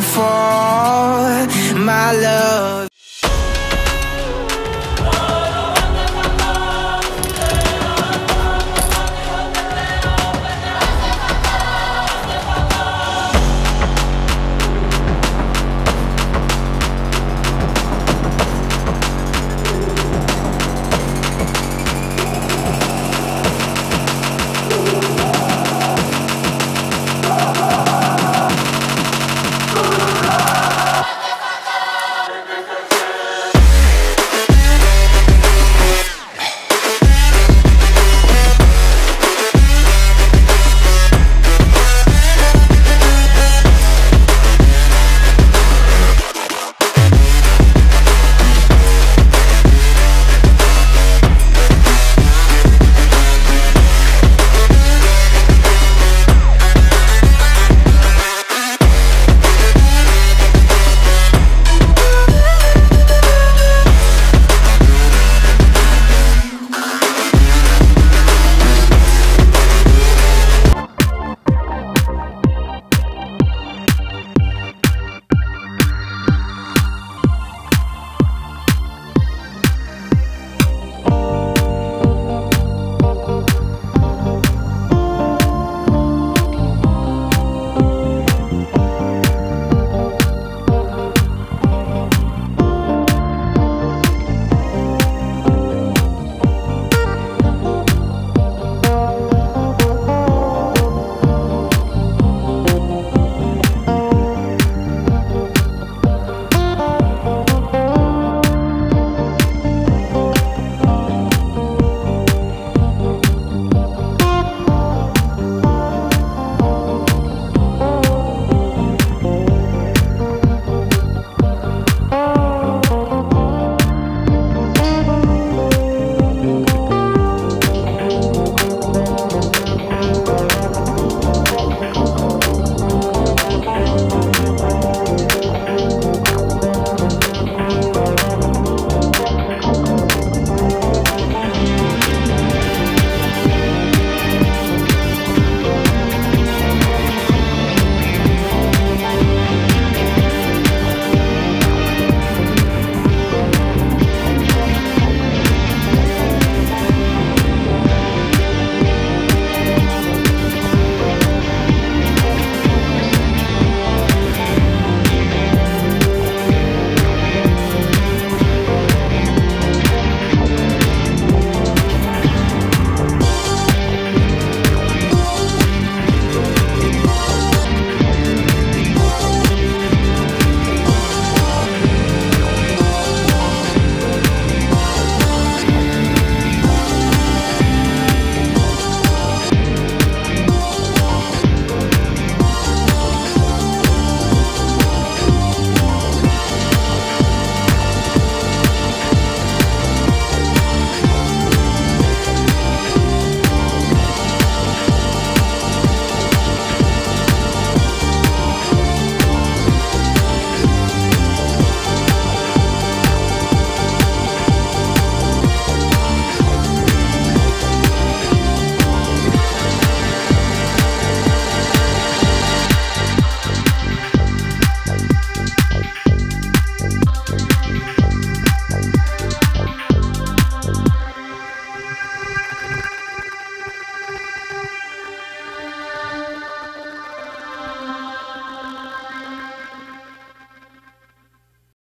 won't fall, my love.